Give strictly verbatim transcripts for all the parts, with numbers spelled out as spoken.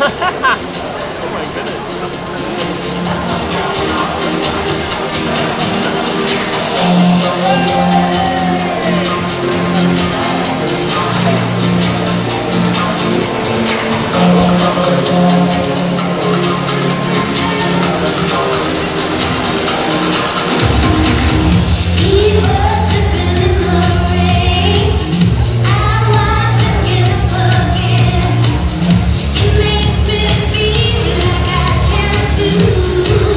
Oh my goodness. Ooh.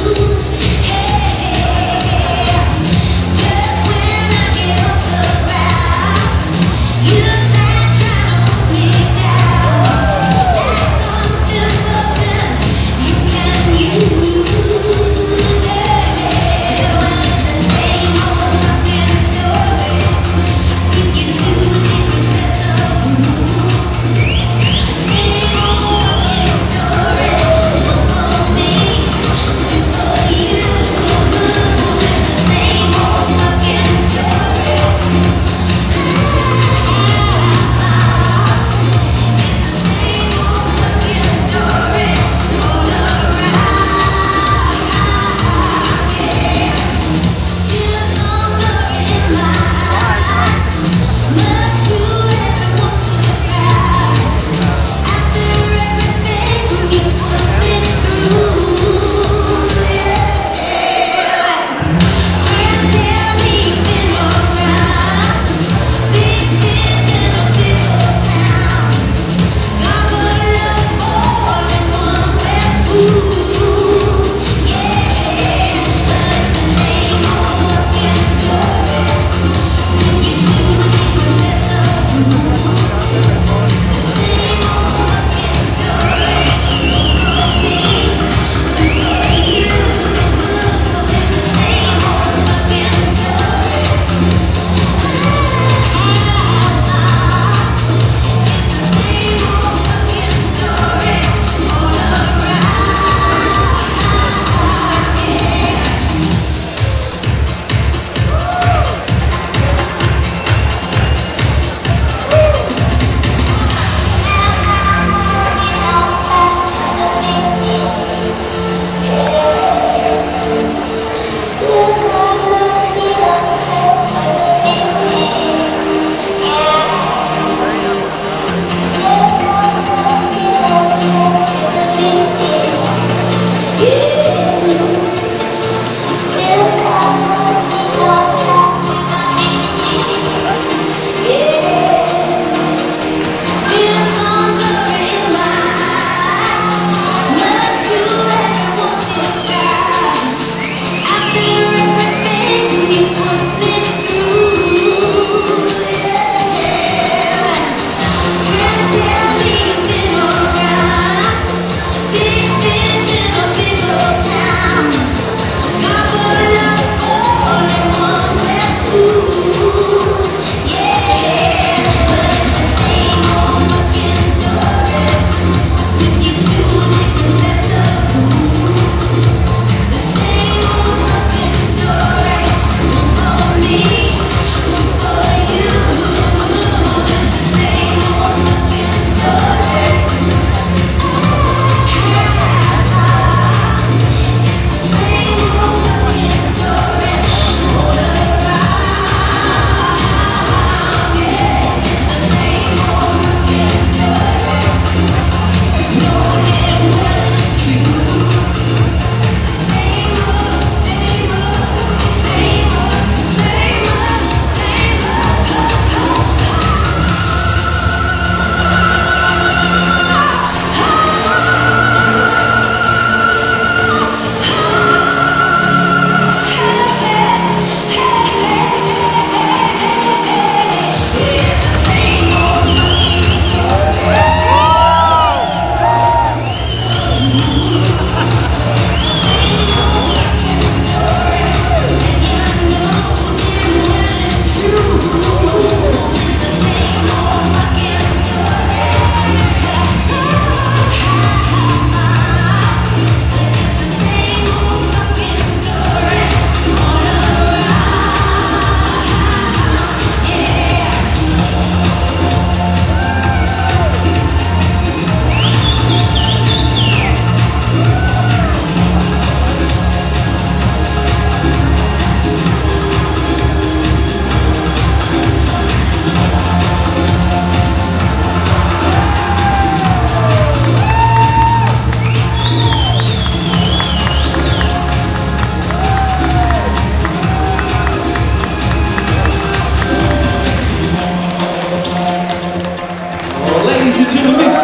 Gentlemen.